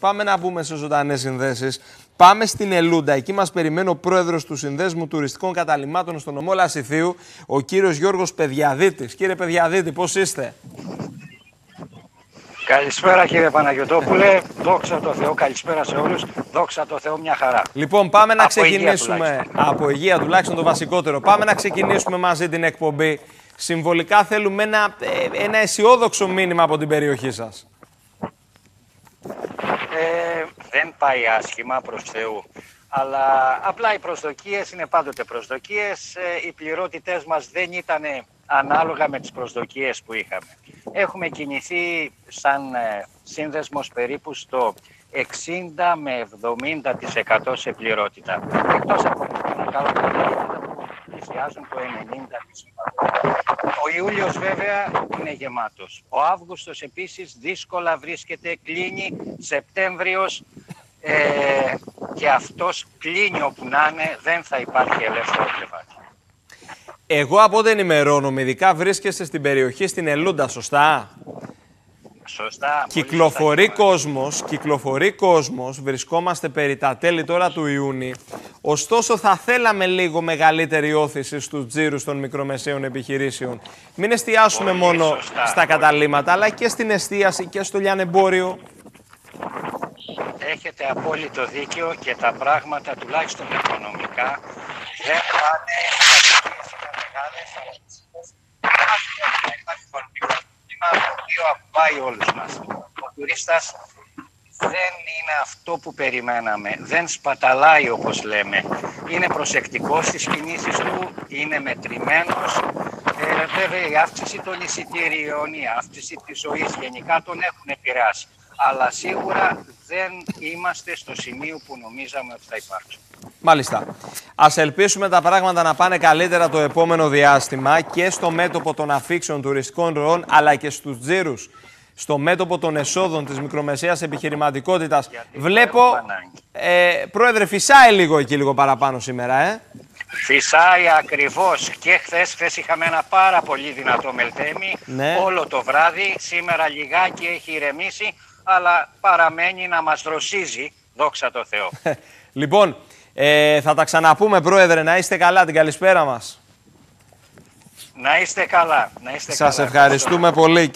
Πάμε να μπούμε σε ζωντανές συνδέσεις. Πάμε στην Ελούντα. Εκεί μας περιμένει ο πρόεδρος του Συνδέσμου Τουριστικών Καταλυμάτων στο νομό Λασιθίου, ο κύριος Γιώργος Πεδιαδίτης. Κύριε Πεδιαδίτη, πώς είστε? Καλησπέρα κύριε Παναγιωτόπουλε. Δόξα τω Θεώ, καλησπέρα σε όλους. Δόξα τω Θεώ, μια χαρά. Λοιπόν, πάμε να ξεκινήσουμε. Από υγεία τουλάχιστον το βασικότερο. Πάμε να ξεκινήσουμε μαζί την εκπομπή. Συμβολικά θέλουμε ένα αισιόδοξο μήνυμα από την περιοχή σας. Δεν πάει άσχημα, προς Θεού, αλλά απλά οι προσδοκίες είναι πάντοτε προσδοκίες. Οι πληρότητές μας δεν ήταν ανάλογα με τις προσδοκίες που είχαμε. Έχουμε κινηθεί σαν σύνδεσμος περίπου στο 60 με 70% σε πληρότητα. Εκτός από να κάνουμε πληρότητα που πλησιάζουν το 90%. Ο Ιούλιος βέβαια είναι γεμάτος. Ο Αύγουστος επίσης δύσκολα βρίσκεται, κλείνει. Σεπτέμβριος και αυτός κλείνει όπου να είναι, δεν θα υπάρχει ελεύθερο κρεβάτι. Εγώ από ό,τι ενημερώνομαι, ειδικά βρίσκεστε στην περιοχή στην Ελούντα, σωστά? Σωστά. Κυκλοφορεί κόσμος, βρισκόμαστε περί τα τέλη τώρα του Ιούνιου. Ωστόσο θα θέλαμε λίγο μεγαλύτερη όθηση στους τζίρους των μικρομεσαίων επιχειρήσεων. Μην εστιάσουμε μόνο στα καταλύματα, αλλά και στην εστίαση και στο λιανεμπόριο. Έχετε απόλυτο δίκιο και τα πράγματα, τουλάχιστον οικονομικά, δεν πάνε στα μεγάλες αλλαγές. Το αποβάει όλους μας. Ο τουρίστας δεν είναι αυτό που περιμέναμε. Δεν σπαταλάει όπως λέμε. Είναι προσεκτικός στις κινήσεις του, είναι μετρημένος. Βέβαια η αύξηση των εισιτηρίων, η αύξηση της ζωής γενικά τον έχουν επηρεάσει. Αλλά σίγουρα δεν είμαστε στο σημείο που νομίζαμε ότι θα υπάρξουν. Μάλιστα. Ας ελπίσουμε τα πράγματα να πάνε καλύτερα το επόμενο διάστημα και στο μέτωπο των αφήξεων τουριστικών ροών, αλλά και στους τζίρους, στο μέτωπο των εσόδων της μικρομεσαίας επιχειρηματικότητας. Βλέπω, πρόεδρε, φυσάει λίγο εκεί, λίγο παραπάνω σήμερα, Φυσάει ακριβώς και χθες είχαμε ένα πάρα πολύ δυνατό μελτέμι, όλο το βράδυ. Σήμερα λιγάκι έχει ηρεμήσει, αλλά παραμένει να μας δροσίζει, δόξα τω Θεώ. Λοιπόν, θα τα ξαναπούμε, πρόεδρε, να είστε καλά, την καλησπέρα μας. Να είστε καλά. Σας ευχαριστούμε πολύ.